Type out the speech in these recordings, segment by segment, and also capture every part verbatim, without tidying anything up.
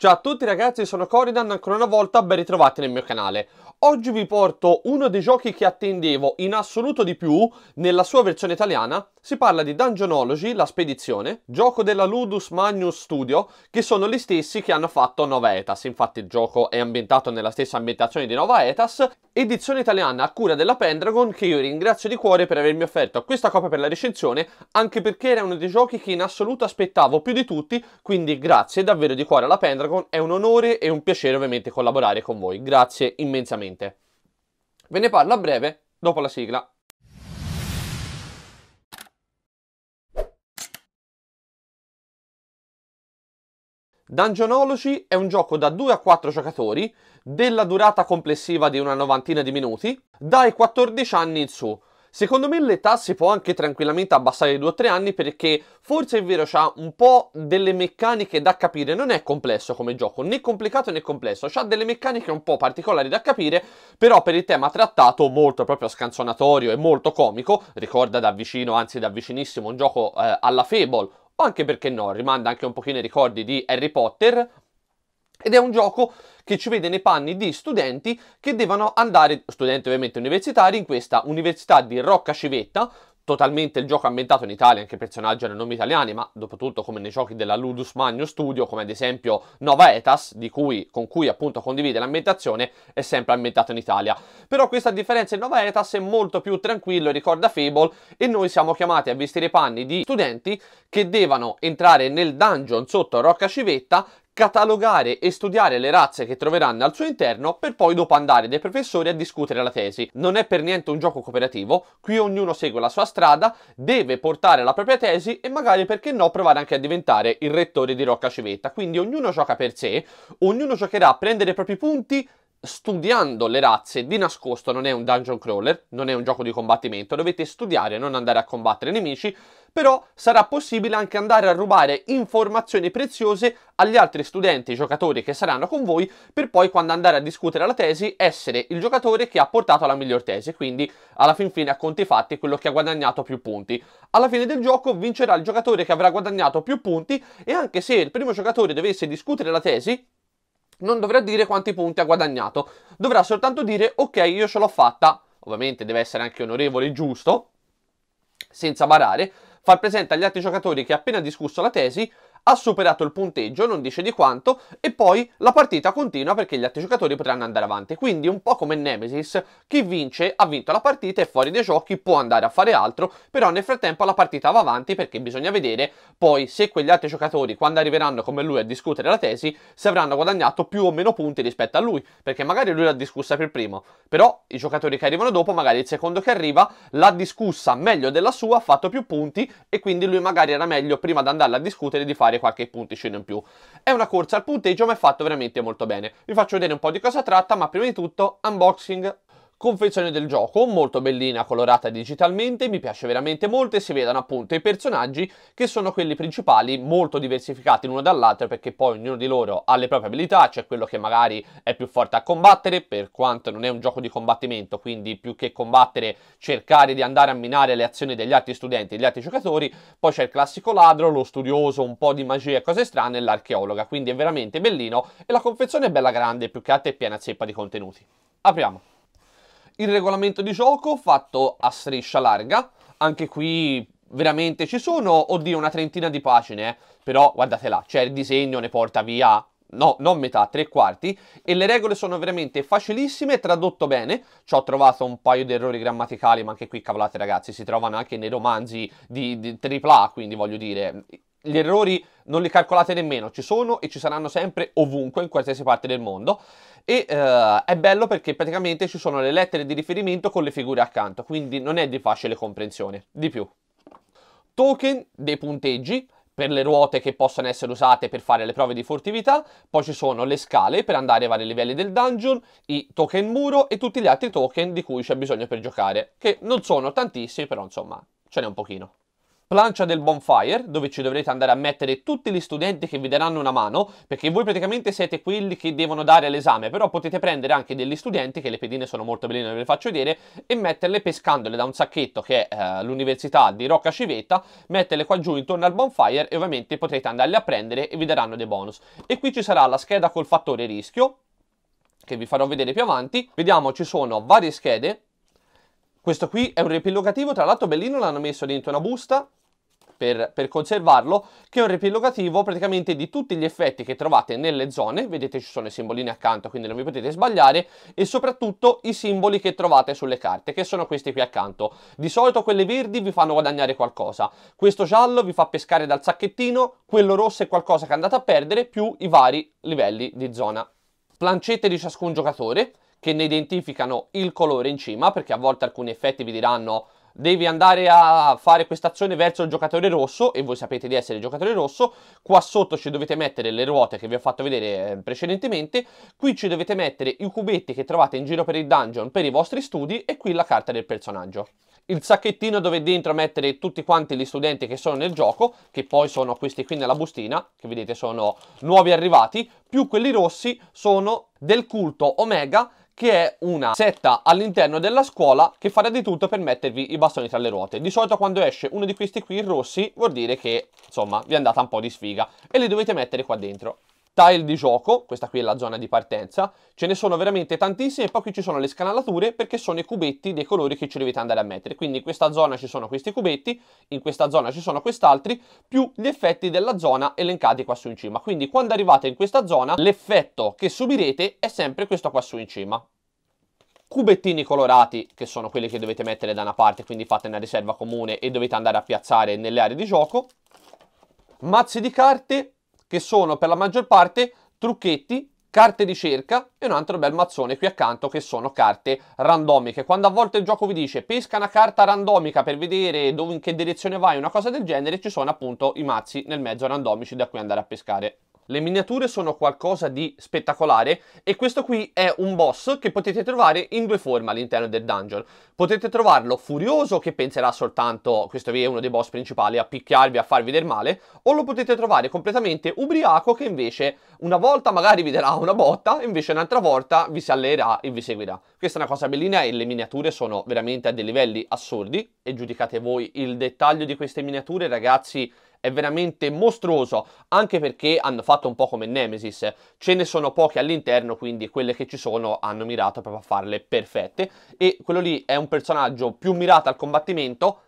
Ciao a tutti ragazzi, sono Corydan, ancora una volta ben ritrovati nel mio canale. Oggi vi porto uno dei giochi che attendevo in assoluto di più nella sua versione italiana. Si parla di Dungeonology, la spedizione, gioco della Ludus Magnus Studio, che sono gli stessi che hanno fatto Nova Etas. Infatti il gioco è ambientato nella stessa ambientazione di Nova Etas, edizione italiana a cura della Pendragon, che io ringrazio di cuore per avermi offerto questa copia per la recensione, anche perché era uno dei giochi che in assoluto aspettavo più di tutti, quindi grazie davvero di cuore alla Pendragon, è un onore e un piacere ovviamente collaborare con voi, grazie immensamente. Ve ne parlo a breve dopo la sigla. Dungeonology è un gioco da due a quattro giocatori, della durata complessiva di una novantina di minuti, dai quattordici anni in su. Secondo me l'età si può anche tranquillamente abbassare di due o tre anni, perché forse è vero c'ha un po' delle meccaniche da capire, non è complesso come gioco, né complicato né complesso, c'ha delle meccaniche un po' particolari da capire, però per il tema trattato molto proprio scanzonatorio e molto comico, ricorda da vicino, anzi da vicinissimo, un gioco eh, alla Fable, o anche perché no, rimanda anche un pochino ai ricordi di Harry Potter. Ed è un gioco che ci vede nei panni di studenti che devono andare, studenti ovviamente universitari, in questa università di Rocca Civetta, totalmente il gioco ambientato in Italia, anche i personaggi hanno nomi italiani, ma dopo tutto come nei giochi della Ludus Magnus Studio, come ad esempio Nova Etas, di cui, con cui appunto condivide l'ambientazione, è sempre ambientato in Italia. Però questa differenza in Nova Etas è molto più tranquillo, ricorda Fable, e noi siamo chiamati a vestire i panni di studenti che devono entrare nel dungeon sotto Rocca Civetta, catalogare e studiare le razze che troveranno al suo interno per poi dopo andare dai professori a discutere la tesi. Non è per niente un gioco cooperativo, qui ognuno segue la sua strada, deve portare la propria tesi e magari, perché no, provare anche a diventare il rettore di Rocca Civetta. Quindi ognuno gioca per sé, ognuno giocherà a prendere i propri punti studiando le razze di nascosto. Non è un dungeon crawler, non è un gioco di combattimento, dovete studiare, non andare a combattere nemici, però sarà possibile anche andare a rubare informazioni preziose agli altri studenti e giocatori che saranno con voi, per poi quando andare a discutere la tesi essere il giocatore che ha portato la miglior tesi, quindi alla fin fine a conti fatti quello che ha guadagnato più punti. Alla fine del gioco vincerà il giocatore che avrà guadagnato più punti, e anche se il primo giocatore dovesse discutere la tesi non dovrà dire quanti punti ha guadagnato, dovrà soltanto dire ok, io ce l'ho fatta, ovviamente deve essere anche onorevole e giusto, senza barare, far presente agli altri giocatori che ha appena discusso la tesi, ha superato il punteggio, non dice di quanto, e poi la partita continua perché gli altri giocatori potranno andare avanti. Quindi un po' come Nemesis, chi vince ha vinto la partita, è fuori dai giochi, può andare a fare altro, però nel frattempo la partita va avanti, perché bisogna vedere poi se quegli altri giocatori, quando arriveranno come lui a discutere la tesi, se avranno guadagnato più o meno punti rispetto a lui, perché magari lui l'ha discussa per primo, però i giocatori che arrivano dopo, magari il secondo che arriva l'ha discussa meglio della sua, ha fatto più punti, e quindi lui magari era meglio prima di andarla a discutere di fare qualche punticino in più. È una corsa al punteggio, ma è fatto veramente molto bene. Vi faccio vedere un po' di cosa tratta, ma prima di tutto unboxing. Confezione del gioco, molto bellina, colorata digitalmente, mi piace veramente molto, e si vedono appunto i personaggi che sono quelli principali, molto diversificati l'uno dall'altro, perché poi ognuno di loro ha le proprie abilità, c'è cioè quello che magari è più forte a combattere, per quanto non è un gioco di combattimento, quindi più che combattere cercare di andare a minare le azioni degli altri studenti e degli altri giocatori, poi c'è il classico ladro, lo studioso, un po' di magia e cose strane, e l'archeologa, quindi è veramente bellino, e la confezione è bella grande, più che altro è piena zeppa di contenuti. Apriamo. Il regolamento di gioco fatto a striscia larga, anche qui veramente ci sono, oddio, una trentina di pagine, eh? Però guardate là, c'è il disegno, ne porta via, no, non metà, tre quarti, e le regole sono veramente facilissime, tradotto bene, ci ho trovato un paio di errori grammaticali, ma anche qui cavolate ragazzi, si trovano anche nei romanzi di, di tripla A, quindi voglio dire, gli errori non li calcolate nemmeno, ci sono e ci saranno sempre ovunque, in qualsiasi parte del mondo, e uh, è bello perché praticamente ci sono le lettere di riferimento con le figure accanto, quindi non è di facile comprensione. Di più, token dei punteggi per le ruote che possono essere usate per fare le prove di furtività, poi ci sono le scale per andare ai vari livelli del dungeon, i token muro e tutti gli altri token di cui c'è bisogno per giocare, che non sono tantissimi, però insomma ce n'è un pochino. plancia del bonfire, dove ci dovrete andare a mettere tutti gli studenti che vi daranno una mano, perché voi praticamente siete quelli che devono dare l'esame, però potete prendere anche degli studenti, che le pedine sono molto belline, ve le faccio vedere, e metterle pescandole da un sacchetto che è eh, l'università di Rocca Civetta, metterle qua giù intorno al bonfire e ovviamente potrete andarle a prendere e vi daranno dei bonus. E qui ci sarà la scheda col fattore rischio, che vi farò vedere più avanti. Vediamo, ci sono varie schede. Questo qui è un riepilogativo, tra l'altro bellino, l'hanno messo dentro una busta Per, per conservarlo, che è un riepilogativo praticamente di tutti gli effetti che trovate nelle zone. Vedete, ci sono i simbolini accanto, quindi non vi potete sbagliare, e soprattutto i simboli che trovate sulle carte, che sono questi qui accanto. Di solito quelle verdi vi fanno guadagnare qualcosa, questo giallo vi fa pescare dal sacchettino, quello rosso è qualcosa che andate a perdere, più i vari livelli di zona. Plancette di ciascun giocatore, che ne identificano il colore in cima, perché a volte alcuni effetti vi diranno: devi andare a fare questa azione verso il giocatore rosso, e voi sapete di essere il giocatore rosso. Qua sotto ci dovete mettere le ruote che vi ho fatto vedere precedentemente, qui ci dovete mettere i cubetti che trovate in giro per il dungeon per i vostri studi, e qui la carta del personaggio. Il sacchettino dove dentro mettere tutti quanti gli studenti che sono nel gioco, che poi sono questi qui nella bustina, che vedete sono nuovi arrivati, più quelli rossi sono del culto Omega, che è una setta all'interno della scuola che farà di tutto per mettervi i bastoni tra le ruote. Di solito quando esce uno di questi qui, rossi, vuol dire che, insomma, vi è andata un po' di sfiga, e li dovete mettere qua dentro. Tile di gioco, questa qui è la zona di partenza, ce ne sono veramente tantissime, e poi qui ci sono le scanalature, perché sono i cubetti dei colori che ci dovete andare a mettere. Quindi in questa zona ci sono questi cubetti, in questa zona ci sono quest'altri, più gli effetti della zona elencati qua su in cima. Quindi quando arrivate in questa zona, l'effetto che subirete è sempre questo qua su in cima. Cubettini colorati, che sono quelli che dovete mettere da una parte, quindi fate una riserva comune e dovete andare a piazzare nelle aree di gioco. Mazzi di carte, che sono per la maggior parte trucchetti, carte di cerca, e un altro bel mazzone qui accanto, che sono carte randomiche. Quando a volte il gioco vi dice pesca una carta randomica per vedere dove, in che direzione vai, una cosa del genere, ci sono appunto i mazzi nel mezzo randomici da cui andare a pescare. Le miniature sono qualcosa di spettacolare, e questo qui è un boss che potete trovare in due forme all'interno del dungeon. Potete trovarlo furioso, che penserà soltanto, questo è uno dei boss principali, a picchiarvi, a farvi del male, o lo potete trovare completamente ubriaco, che invece una volta magari vi darà una botta, invece un'altra volta vi si alleerà e vi seguirà. Questa è una cosa bellina, e le miniature sono veramente a dei livelli assurdi, e giudicate voi il dettaglio di queste miniature, ragazzi. È veramente mostruoso, anche perché hanno fatto un po' come Nemesis, ce ne sono poche all'interno, quindi quelle che ci sono hanno mirato proprio a farle perfette, e quello lì è un personaggio più mirato al combattimento,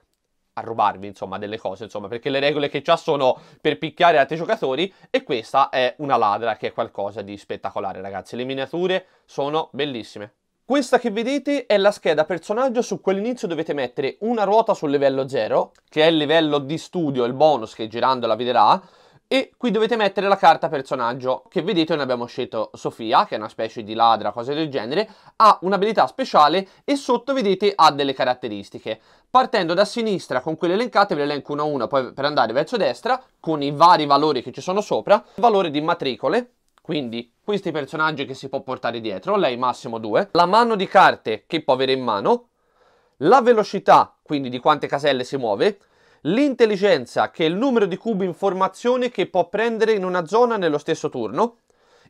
a rubarvi insomma delle cose, insomma, perché le regole che c'ha sono per picchiare altri giocatori, e questa è una ladra che è qualcosa di spettacolare, ragazzi. Le miniature sono bellissime. Questa che vedete è la scheda personaggio su cui all'inizio dovete mettere una ruota sul livello zero, che è il livello di studio, il bonus che girandola vi darà, e qui dovete mettere la carta personaggio, che vedete ne abbiamo scelto Sofia, che è una specie di ladra, cose del genere, ha un'abilità speciale e sotto vedete ha delle caratteristiche. Partendo da sinistra con quelle elencate, ve le elenco uno a uno, poi per andare verso destra con i vari valori che ci sono sopra, il valore di matricole, quindi questi personaggi che si può portare dietro, lei massimo due, la mano di carte che può avere in mano, la velocità, quindi di quante caselle si muove, l'intelligenza, che è il numero di cubi in formazione che può prendere in una zona nello stesso turno,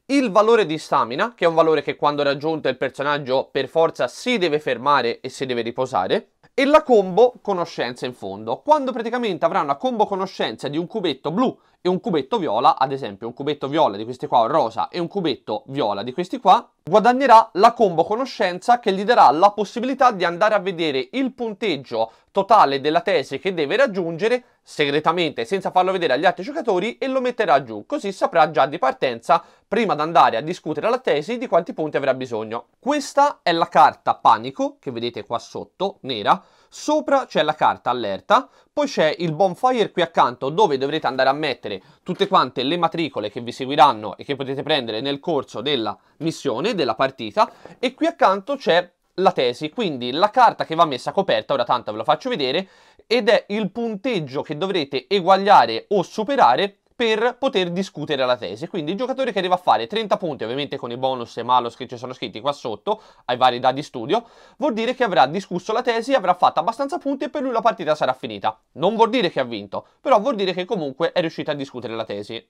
il valore di stamina, che è un valore che quando raggiunto il personaggio per forza si deve fermare e si deve riposare, e la combo conoscenza in fondo, quando praticamente avrà una combo conoscenza di un cubetto blu e un cubetto viola, ad esempio un cubetto viola di questi qua o rosa e un cubetto viola di questi qua, guadagnerà la combo conoscenza, che gli darà la possibilità di andare a vedere il punteggio totale della tesi che deve raggiungere segretamente, senza farlo vedere agli altri giocatori, e lo metterà giù, così saprà già di partenza, prima di andare a discutere la tesi, di quanti punti avrà bisogno. Questa è la carta panico, che vedete qua sotto, nera. Sopra c'è la carta allerta, poi c'è il bonfire qui accanto, dove dovrete andare a mettere tutte quante le matricole che vi seguiranno e che potete prendere nel corso della missione, della partita, e qui accanto c'è la tesi, quindi la carta che va messa coperta, ora tanto ve lo faccio vedere, ed è il punteggio che dovrete eguagliare o superare per poter discutere la tesi. Quindi il giocatore che arriva a fare trenta punti, ovviamente con i bonus e malus che ci sono scritti qua sotto ai vari dadi studio, vuol dire che avrà discusso la tesi, avrà fatto abbastanza punti e per lui la partita sarà finita. Non vuol dire che ha vinto, però vuol dire che comunque è riuscito a discutere la tesi.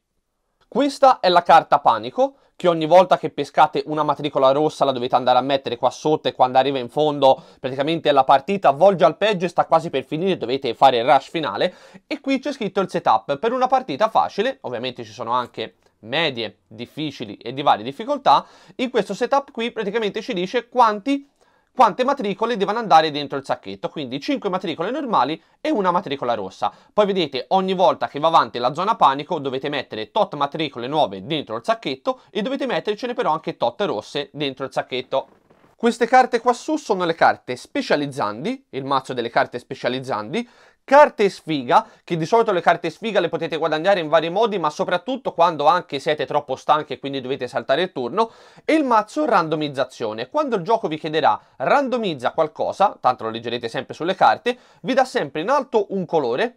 Questa è la carta panico, che ogni volta che pescate una matricola rossa la dovete andare a mettere qua sotto, e quando arriva in fondo praticamente la partita volge al peggio e sta quasi per finire, dovete fare il rush finale. E qui c'è scritto il setup per una partita facile, ovviamente ci sono anche medie, difficili e di varie difficoltà. In questo setup qui praticamente ci dice quanti, quante matricole devono andare dentro il sacchetto, quindi cinque matricole normali e una matricola rossa. Poi vedete, ogni volta che va avanti la zona panico dovete mettere tot matricole nuove dentro il sacchetto e dovete mettercene però anche tot rosse dentro il sacchetto. Queste carte qua su sono le carte specializzandi, il mazzo delle carte specializzandi. Carte sfiga, che di solito le carte sfiga le potete guadagnare in vari modi, ma soprattutto quando anche siete troppo stanchi e quindi dovete saltare il turno. E il mazzo randomizzazione, quando il gioco vi chiederà randomizza qualcosa, tanto lo leggerete sempre sulle carte, vi dà sempre in alto un colore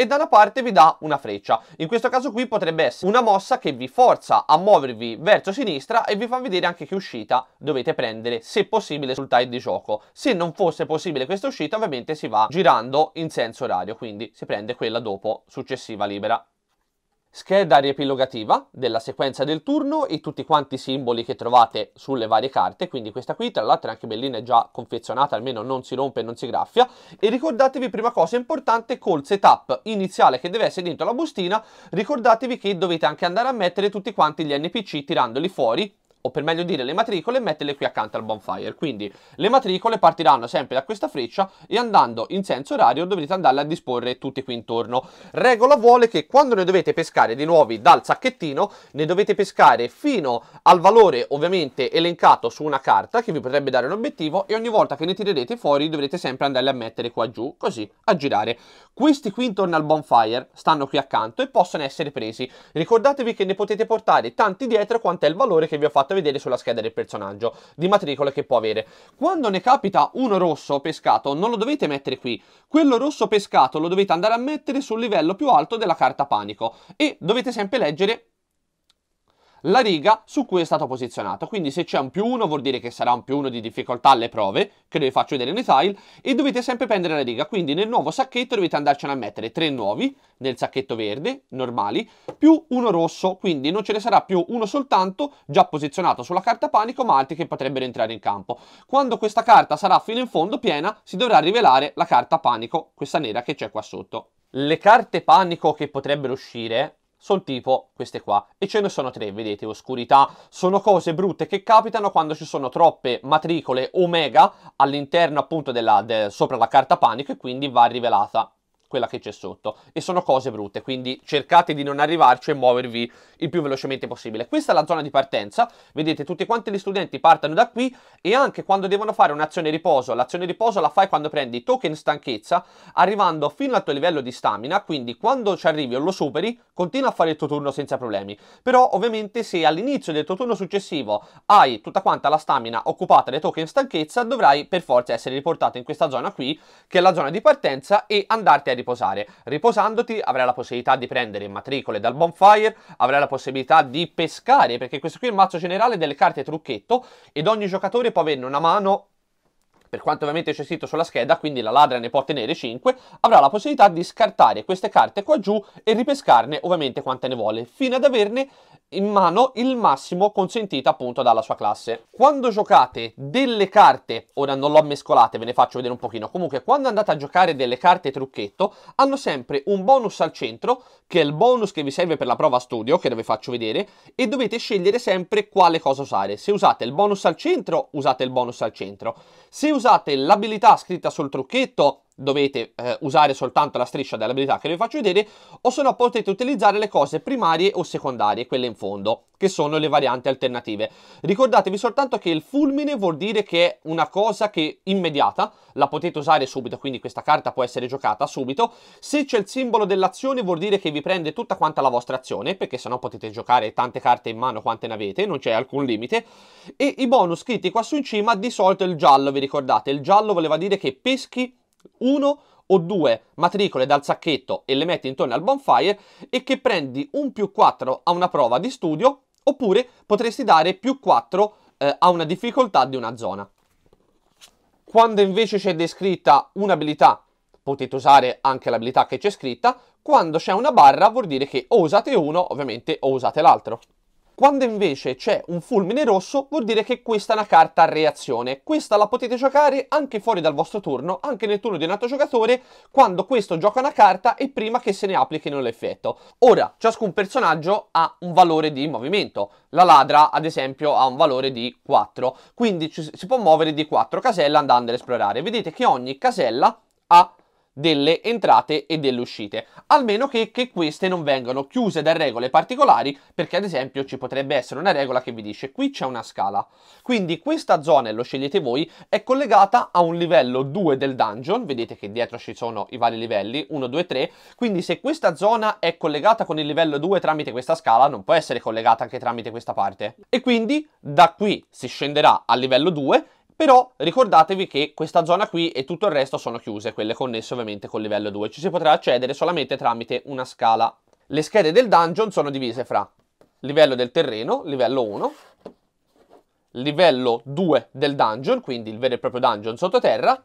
e da una parte vi dà una freccia. In questo caso qui potrebbe essere una mossa che vi forza a muovervi verso sinistra e vi fa vedere anche che uscita dovete prendere, se possibile, sul tile di gioco. Se non fosse possibile questa uscita, ovviamente si va girando in senso orario, quindi si prende quella dopo successiva libera. Scheda riepilogativa della sequenza del turno e tutti quanti i simboli che trovate sulle varie carte, quindi questa qui tra l'altro è anche bellina, è già confezionata, almeno non si rompe e non si graffia. E ricordatevi, prima cosa importante, col setup iniziale che deve essere dentro la bustina, ricordatevi che dovete anche andare a mettere tutti quanti gli N P C tirandoli fuori, o per meglio dire le matricole, e metterle qui accanto al bonfire. Quindi le matricole partiranno sempre da questa freccia e andando in senso orario dovrete andarle a disporre tutti qui intorno. Regola vuole che quando ne dovete pescare di nuovi dal sacchettino, ne dovete pescare fino al valore ovviamente elencato su una carta che vi potrebbe dare un obiettivo, e ogni volta che ne tirerete fuori dovrete sempre andarle a mettere qua giù, così a girare. Questi qui intorno al bonfire stanno qui accanto e possono essere presi. Ricordatevi che ne potete portare tanti dietro quanto è il valore che vi ho fatto a vedere sulla scheda del personaggio di matricole che può avere. Quando ne capita uno rosso pescato non lo dovete mettere qui, quello rosso pescato lo dovete andare a mettere sul livello più alto della carta panico e dovete sempre leggere la riga su cui è stato posizionato. Quindi se c'è un più uno vuol dire che sarà un più uno di difficoltà alle prove, che vi faccio vedere nei tile, e dovete sempre prendere la riga. Quindi nel nuovo sacchetto dovete andarcene a mettere tre nuovi nel sacchetto verde normali più uno rosso, quindi non ce ne sarà più uno soltanto già posizionato sulla carta panico ma altri che potrebbero entrare in campo. Quando questa carta sarà fino in fondo piena si dovrà rivelare la carta panico, questa nera che c'è qua sotto. Le carte panico che potrebbero uscire sono tipo queste qua, e ce ne sono tre, vedete, oscurità. Sono cose brutte che capitano quando ci sono troppe matricole Omega all'interno appunto della, de, sopra la carta panico, e quindi va rivelata quella che c'è sotto, e sono cose brutte, quindi cercate di non arrivarci e muovervi il più velocemente possibile. Questa è la zona di partenza, vedete tutti quanti gli studenti partono da qui, e anche quando devono fare un'azione riposo, l'azione riposo la fai quando prendi token stanchezza arrivando fino al tuo livello di stamina, quindi quando ci arrivi o lo superi continua a fare il tuo turno senza problemi. Però ovviamente se all'inizio del tuo turno successivo hai tutta quanta la stamina occupata dai token stanchezza, dovrai per forza essere riportato in questa zona qui, che è la zona di partenza, e andarti a riposare. Riposandoti avrai la possibilità di prendere matricole dal bonfire, avrai la possibilità di pescare, perché questo qui è il mazzo generale delle carte trucchetto ed ogni giocatore può averne una mano, per quanto ovviamente c'è scritto sulla scheda, quindi la ladra ne può tenere cinque, avrà la possibilità di scartare queste carte qua giù e ripescarne ovviamente quante ne vuole, fino ad averne in mano il massimo consentito appunto dalla sua classe. Quando giocate delle carte, ora non l'ho mescolate, ve ne faccio vedere un pochino, comunque quando andate a giocare delle carte trucchetto hanno sempre un bonus al centro, che è il bonus che vi serve per la prova studio, che vi faccio vedere, e dovete scegliere sempre quale cosa usare. Se usate il bonus al centro, usate il bonus al centro. Se usate l'abilità scritta sul trucchetto, dovete eh, usare soltanto la striscia dell'abilità che vi faccio vedere, o se no potete utilizzare le cose primarie o secondarie, quelle in fondo, che sono le varianti alternative. Ricordatevi soltanto che il fulmine vuol dire che è una cosa che immediata, la potete usare subito, quindi questa carta può essere giocata subito. Se c'è il simbolo dell'azione vuol dire che vi prende tutta quanta la vostra azione, perché sennò potete giocare tante carte in mano quante ne avete, non c'è alcun limite. E i bonus scritti qua su in cima, di solito il giallo, vi ricordate, il giallo voleva dire che peschi uno o due matricole dal sacchetto e le metti intorno al bonfire e che prendi un più quattro a una prova di studio, oppure potresti dare più quattro eh, a una difficoltà di una zona. Quando invece c'è descritta un'abilità, potete usare anche l'abilità che c'è scritta. Quando c'è una barra vuol dire che o usate uno, ovviamente, o usate l'altro. Quando invece c'è un fulmine rosso vuol dire che questa è una carta a reazione. Questa la potete giocare anche fuori dal vostro turno, anche nel turno di un altro giocatore, quando questo gioca una carta e prima che se ne applichino l'effetto. Ora, ciascun personaggio ha un valore di movimento. La ladra, ad esempio, ha un valore di quattro, quindi ci si può muovere di quattro caselle andando ad esplorare. Vedete che ogni casella ha delle entrate e delle uscite, almeno che, che queste non vengano chiuse da regole particolari, perché ad esempio ci potrebbe essere una regola che vi dice qui c'è una scala, quindi questa zona, e lo scegliete voi, è collegata a un livello due del dungeon. Vedete che dietro ci sono i vari livelli uno, due, tre, quindi se questa zona è collegata con il livello due tramite questa scala, non può essere collegata anche tramite questa parte, e quindi da qui si scenderà al livello due. Però ricordatevi che questa zona qui e tutto il resto sono chiuse, quelle connesse ovviamente col livello due. Ci si potrà accedere solamente tramite una scala. Le schede del dungeon sono divise fra livello del terreno, livello uno, livello due del dungeon, quindi il vero e proprio dungeon sottoterra,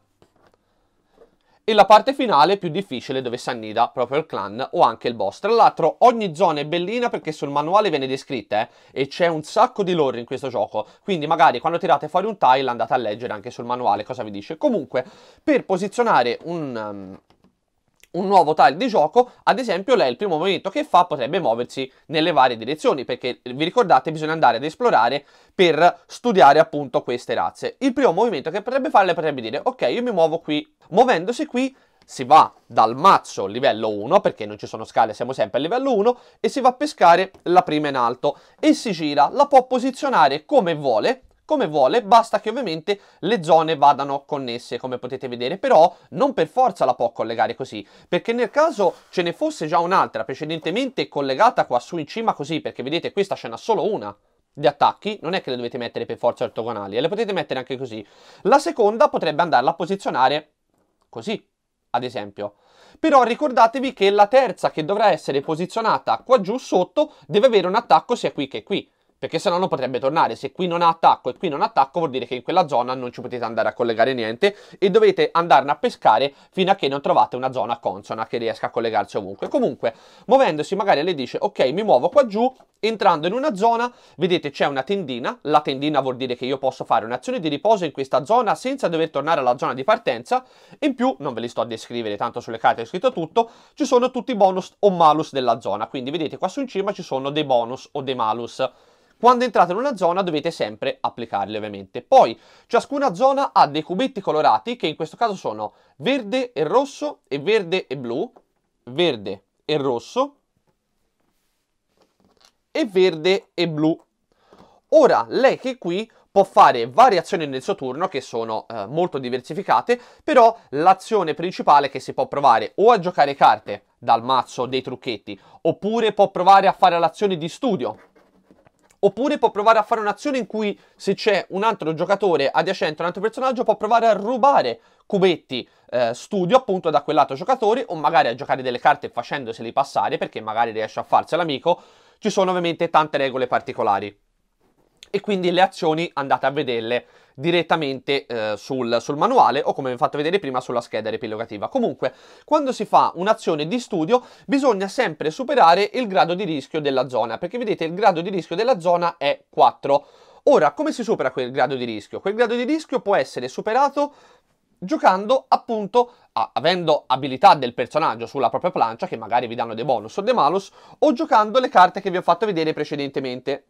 e la parte finale più difficile dove si annida proprio il clan o anche il boss. Tra l'altro ogni zona è bellina perché sul manuale viene descritta eh, e c'è un sacco di lore in questo gioco, quindi magari quando tirate fuori un tile andate a leggere anche sul manuale cosa vi dice. Comunque, per posizionare un, um, un nuovo tile di gioco, ad esempio lei il primo movimento che fa potrebbe muoversi nelle varie direzioni, perché vi ricordate bisogna andare ad esplorare per studiare appunto queste razze. Il primo movimento che potrebbe fare, le potrebbe dire ok, io mi muovo qui. Muovendosi qui si va dal mazzo livello uno, perché non ci sono scale, siamo sempre a livello uno, e si va a pescare la prima in alto e si gira, la può posizionare come vuole, come vuole, basta che ovviamente le zone vadano connesse, come potete vedere, però non per forza la può collegare così, perché nel caso ce ne fosse già un'altra precedentemente collegata qua su in cima così, perché vedete questa ce n'ha solo una di attacchi, non è che le dovete mettere per forza ortogonali, e le potete mettere anche così. La seconda potrebbe andarla a posizionare così, ad esempio. Però ricordatevi che la terza, che dovrà essere posizionata qua giù sotto, deve avere un attacco sia qui che qui, perché se no non potrebbe tornare. Se qui non ha attacco e qui non ha attacco vuol dire che in quella zona non ci potete andare a collegare niente e dovete andarne a pescare fino a che non trovate una zona consona che riesca a collegarsi ovunque. Comunque, muovendosi magari le dice ok, mi muovo qua giù, entrando in una zona, vedete c'è una tendina, la tendina vuol dire che io posso fare un'azione di riposo in questa zona senza dover tornare alla zona di partenza, in più, non ve li sto a descrivere, tanto sulle carte è scritto tutto, ci sono tutti i bonus o malus della zona, quindi vedete qua su in cima ci sono dei bonus o dei malus. Quando entrate in una zona dovete sempre applicarli ovviamente. Poi ciascuna zona ha dei cubetti colorati che in questo caso sono verde e rosso e verde e blu, verde e rosso e verde e blu. Ora lei che qui può fare varie azioni nel suo turno che sono eh, molto diversificate, però l'azione principale che si può provare o a giocare carte dal mazzo dei trucchetti, oppure può provare a fare l'azione di studio, oppure può provare a fare un'azione in cui se c'è un altro giocatore adiacente a un altro personaggio può provare a rubare cubetti eh, studio appunto da quell'altro giocatore, o magari a giocare delle carte facendoseli passare perché magari riesce a farsela amico. Ci sono ovviamente tante regole particolari e quindi le azioni andate a vederle direttamente eh, sul, sul manuale o, come vi ho fatto vedere prima, sulla scheda riepilogativa. Comunque, quando si fa un'azione di studio bisogna sempre superare il grado di rischio della zona, perché vedete il grado di rischio della zona è quattro. Ora, come si supera quel grado di rischio? Quel grado di rischio può essere superato giocando appunto a, avendo abilità del personaggio sulla propria plancia che magari vi danno dei bonus o dei malus, o giocando le carte che vi ho fatto vedere precedentemente.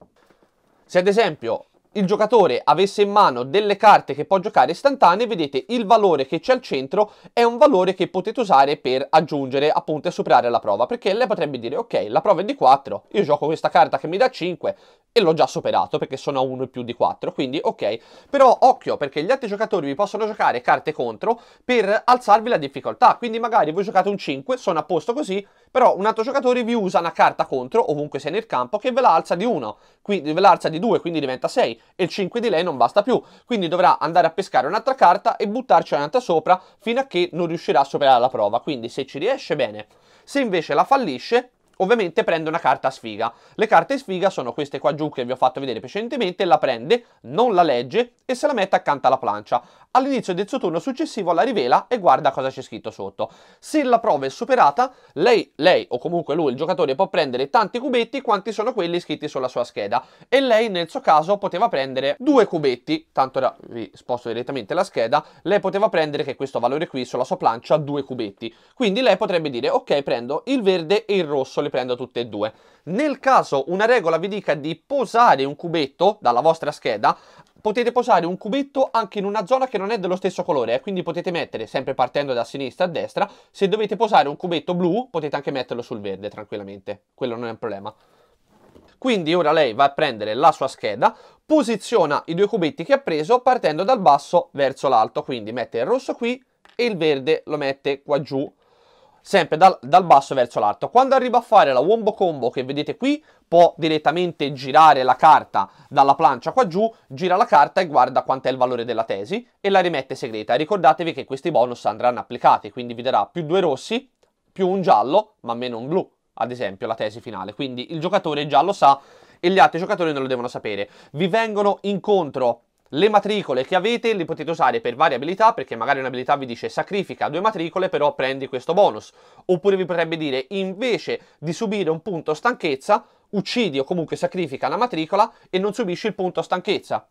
Se ad esempio il giocatore avesse in mano delle carte che può giocare istantanee, vedete il valore che c'è al centro è un valore che potete usare per aggiungere appunto e superare la prova, perché lei potrebbe dire ok, la prova è di quattro, io gioco questa carta che mi dà cinque e l'ho già superato perché sono a uno e più di quattro, quindi ok. Però occhio, perché gli altri giocatori vi possono giocare carte contro per alzarvi la difficoltà, quindi magari voi giocate un cinque, sono a posto così, però un altro giocatore vi usa una carta contro, ovunque sia nel campo, che ve la alza di uno, quindi ve la alza di due, quindi diventa sei, e il cinque di lei non basta più, quindi dovrà andare a pescare un'altra carta e buttarci un'altra sopra fino a che non riuscirà a superare la prova, quindi se ci riesce bene. Se invece la fallisce, ovviamente prende una carta sfiga. Le carte sfiga sono queste qua giù che vi ho fatto vedere precedentemente, la prende, non la legge e se la mette accanto alla plancia. All'inizio del suo turno successivo la rivela e guarda cosa c'è scritto sotto. Se la prova è superata, lei, lei o comunque lui, il giocatore, può prendere tanti cubetti quanti sono quelli scritti sulla sua scheda, e lei nel suo caso poteva prendere due cubetti, tanto ora vi sposto direttamente la scheda, lei poteva prendere, che questo valore qui sulla sua plancia, due cubetti, quindi lei potrebbe dire ok, prendo il verde e il rosso, le prendo tutte e due. Nel caso una regola vi dica di posare un cubetto dalla vostra scheda, potete posare un cubetto anche in una zona che non è dello stesso colore, eh? Quindi potete mettere, sempre partendo da sinistra a destra, se dovete posare un cubetto blu potete anche metterlo sul verde tranquillamente, quello non è un problema. Quindi ora lei va a prendere la sua scheda, posiziona i due cubetti che ha preso partendo dal basso verso l'alto, quindi mette il rosso qui e il verde lo mette qua giù, sempre dal, dal basso verso l'alto. Quando arriva a fare la wombo combo che vedete qui, può direttamente girare la carta dalla plancia qua giù, gira la carta e guarda quant'è il valore della tesi e la rimette segreta. Ricordatevi che questi bonus andranno applicati, quindi vi darà più due rossi, più un giallo, ma meno un blu, ad esempio, la tesi finale. Quindi il giocatore già lo sa e gli altri giocatori non lo devono sapere. Vi vengono incontro le matricole che avete, le potete usare per varie abilità, perché magari un'abilità vi dice sacrifica due matricole però prendi questo bonus, oppure vi potrebbe dire invece di subire un punto stanchezza uccidi o comunque sacrifica la matricola e non subisci il punto stanchezza.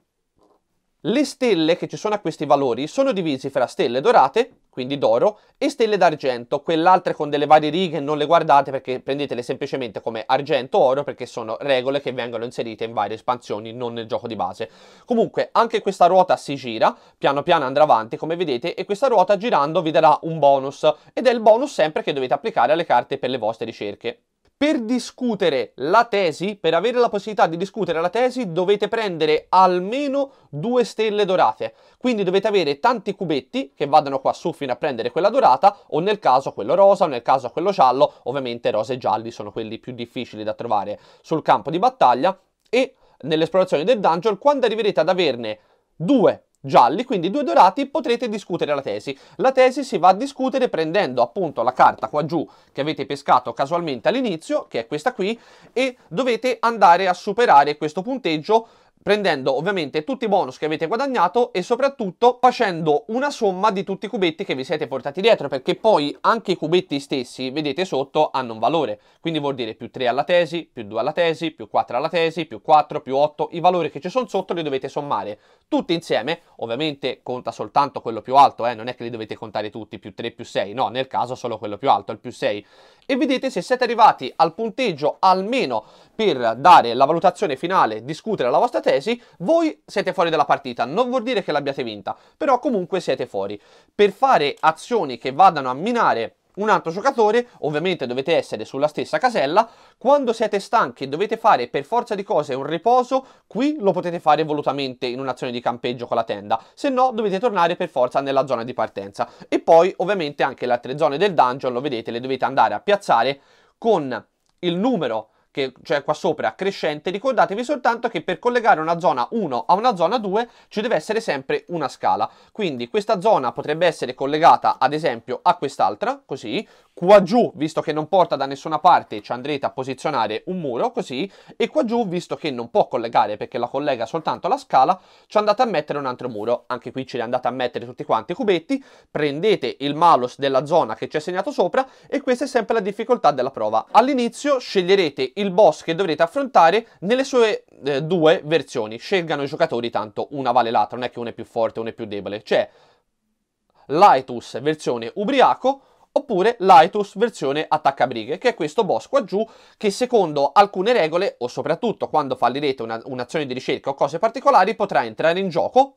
Le stelle che ci sono a questi valori sono divisi fra stelle dorate, quindi d'oro, e stelle d'argento, quell'altra con delle varie righe non le guardate perché prendetele semplicemente come argento o oro, perché sono regole che vengono inserite in varie espansioni, non nel gioco di base. Comunque anche questa ruota si gira, piano piano andrà avanti come vedete, e questa ruota girando vi darà un bonus, ed è il bonus sempre che dovete applicare alle carte per le vostre ricerche. Per discutere la tesi, per avere la possibilità di discutere la tesi, dovete prendere almeno due stelle dorate. Quindi dovete avere tanti cubetti che vadano qua su fino a prendere quella dorata, o nel caso quello rosa, o nel caso quello giallo. Ovviamente rosa e gialli sono quelli più difficili da trovare sul campo di battaglia. E nell'esplorazione del dungeon, quando arriverete ad averne due gialli, quindi due dorati, potrete discutere la tesi. La tesi si va a discutere prendendo appunto la carta qua giù che avete pescato casualmente all'inizio, che è questa qui, e dovete andare a superare questo punteggio prendendo ovviamente tutti i bonus che avete guadagnato e soprattutto facendo una somma di tutti i cubetti che vi siete portati dietro, perché poi anche i cubetti stessi, vedete sotto, hanno un valore, quindi vuol dire più tre alla tesi, più due alla tesi, più quattro alla tesi, più quattro, più otto, i valori che ci sono sotto li dovete sommare tutti insieme, ovviamente conta soltanto quello più alto, eh? Non è che li dovete contare tutti, più tre, più sei, no, nel caso solo quello più alto, il più sei, e vedete se siete arrivati al punteggio almeno per dare la valutazione finale, discutere la vostra tesi. Voi siete fuori dalla partita, non vuol dire che l'abbiate vinta, però comunque siete fuori. Per fare azioni che vadano a minare un altro giocatore, ovviamente dovete essere sulla stessa casella. Quando siete stanchi dovete fare per forza di cose un riposo, qui lo potete fare volutamente in un'azione di campeggio con la tenda, se no dovete tornare per forza nella zona di partenza. E poi ovviamente anche le altre zone del dungeon, lo vedete, le dovete andare a piazzare con il numero che c'è qua sopra crescente. Ricordatevi soltanto che per collegare una zona uno a una zona due ci deve essere sempre una scala, quindi questa zona potrebbe essere collegata ad esempio a quest'altra, così, qua giù visto che non porta da nessuna parte ci andrete a posizionare un muro, così, e qua giù visto che non può collegare perché la collega soltanto alla scala ci andate a mettere un altro muro, anche qui ce li andate a mettere tutti quanti i cubetti, prendete il malus della zona che ci è segnato sopra e questa è sempre la difficoltà della prova. All'inizio sceglierete il il boss che dovrete affrontare nelle sue eh, due versioni, scelgano i giocatori, tanto una vale l'altra, non è che uno è più forte, uno è più debole, c'è Lightus versione ubriaco oppure Lightus versione attaccabrighe, che è questo boss qua giù che secondo alcune regole, o soprattutto quando fallirete una, un'azione di ricerca o cose particolari, potrà entrare in gioco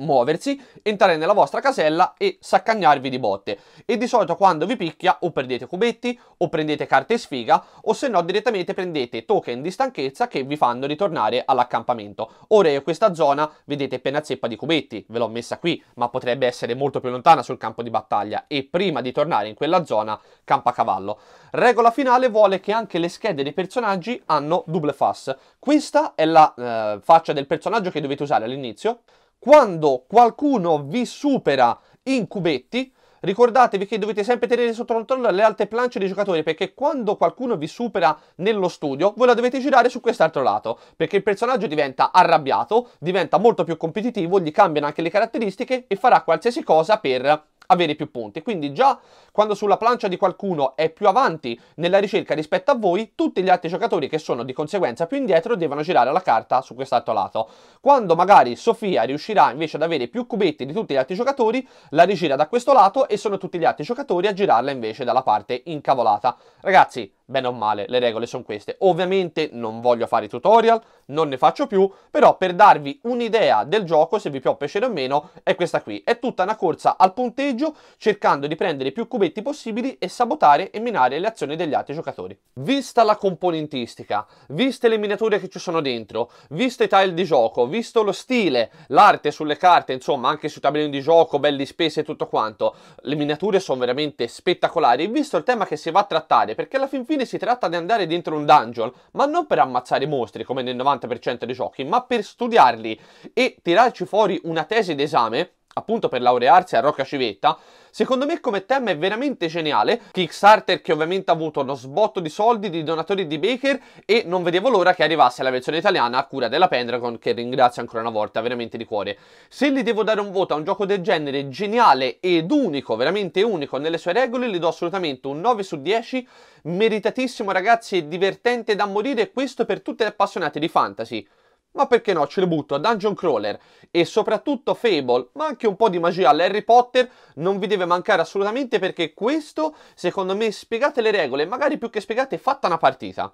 muoversi, entrare nella vostra casella e saccagnarvi di botte, e di solito quando vi picchia o perdete cubetti o prendete carte sfiga, o se no direttamente prendete token di stanchezza che vi fanno ritornare all'accampamento. Ora io questa zona vedete appena zeppa di cubetti, ve l'ho messa qui, ma potrebbe essere molto più lontana sul campo di battaglia, e prima di tornare in quella zona campa cavallo. Regola finale vuole che anche le schede dei personaggi hanno double face. Questa è la eh, faccia del personaggio che dovete usare all'inizio. Quando qualcuno vi supera in cubetti, ricordatevi che dovete sempre tenere sotto controllo le alteplance dei giocatori, perché quando qualcuno vi supera nello studio, voi la dovete girare su quest'altro lato, perché il personaggio diventa arrabbiato, diventa molto più competitivo, gli cambiano anche le caratteristiche e farà qualsiasi cosa per avere più punti. Quindi già quando sulla plancia di qualcuno è più avanti nella ricerca rispetto a voi, tutti gli altri giocatori che sono di conseguenza più indietro devono girare la carta su quest'altro lato. Quando magari Sofia riuscirà invece ad avere più cubetti di tutti gli altri giocatori, la rigira da questo lato e sono tutti gli altri giocatori a girarla invece dalla parte incavolata. Ragazzi, bene o male, le regole sono queste. Ovviamente non voglio fare tutorial, non ne faccio più, però per darvi un'idea del gioco, se vi può piacere o meno, è questa qui. È tutta una corsa al punteggio, cercando di prendere più cubetti possibili e sabotare e minare le azioni degli altri giocatori. Vista la componentistica, viste le miniature che ci sono dentro, viste i tile di gioco, visto lo stile, l'arte sulle carte, insomma anche sui tabellini di gioco, belli spesi e tutto quanto, le miniature sono veramente spettacolari, visto il tema che si va a trattare, perché alla fin fine si tratta di andare dentro un dungeon, ma non per ammazzare mostri come nel novanta per cento dei giochi, ma per studiarli e tirarci fuori una tesi d'esame, appunto per laurearsi a Rocca Civetta. Secondo me come tema è veramente geniale, Kickstarter che ovviamente ha avuto uno sbotto di soldi di donatori di Baker, e non vedevo l'ora che arrivasse la versione italiana a cura della Pendragon, che ringrazio ancora una volta veramente di cuore. Se gli devo dare un voto a un gioco del genere geniale ed unico, veramente unico nelle sue regole, gli do assolutamente un nove su dieci, meritatissimo ragazzi, e divertente da morire, questo per tutti gli appassionati di fantasy. Ma perché no, ce le butto a Dungeon Crawler e soprattutto Fable, ma anche un po' di magia all'Harry Potter non vi deve mancare assolutamente, perché questo, secondo me, spiegate le regole, magari più che spiegate, fatta una partita.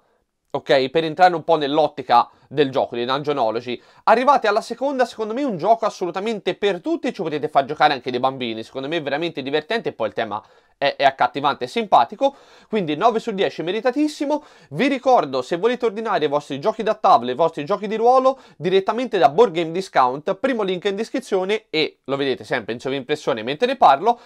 Ok, per entrare un po' nell'ottica del gioco, di Dungeonology, arrivate alla seconda, secondo me un gioco assolutamente per tutti, ci potete far giocare anche dei bambini, secondo me è veramente divertente, e poi il tema è, è accattivante e simpatico, quindi nove su dieci meritatissimo. Vi ricordo, se volete ordinare i vostri giochi da tavolo, i vostri giochi di ruolo, direttamente da Board Game Discount, primo link in descrizione, e lo vedete sempre in sovraimpressione mentre ne parlo,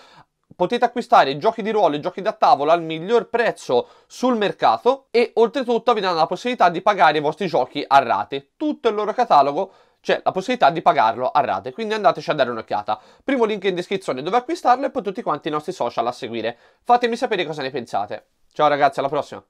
potete acquistare giochi di ruolo e giochi da tavola al miglior prezzo sul mercato, e oltretutto vi danno la possibilità di pagare i vostri giochi a rate. Tutto il loro catalogo c'è la possibilità di pagarlo a rate, quindi andateci a dare un'occhiata. Primo link in descrizione dove acquistarlo, e poi tutti quanti i nostri social a seguire. Fatemi sapere cosa ne pensate. Ciao ragazzi, alla prossima!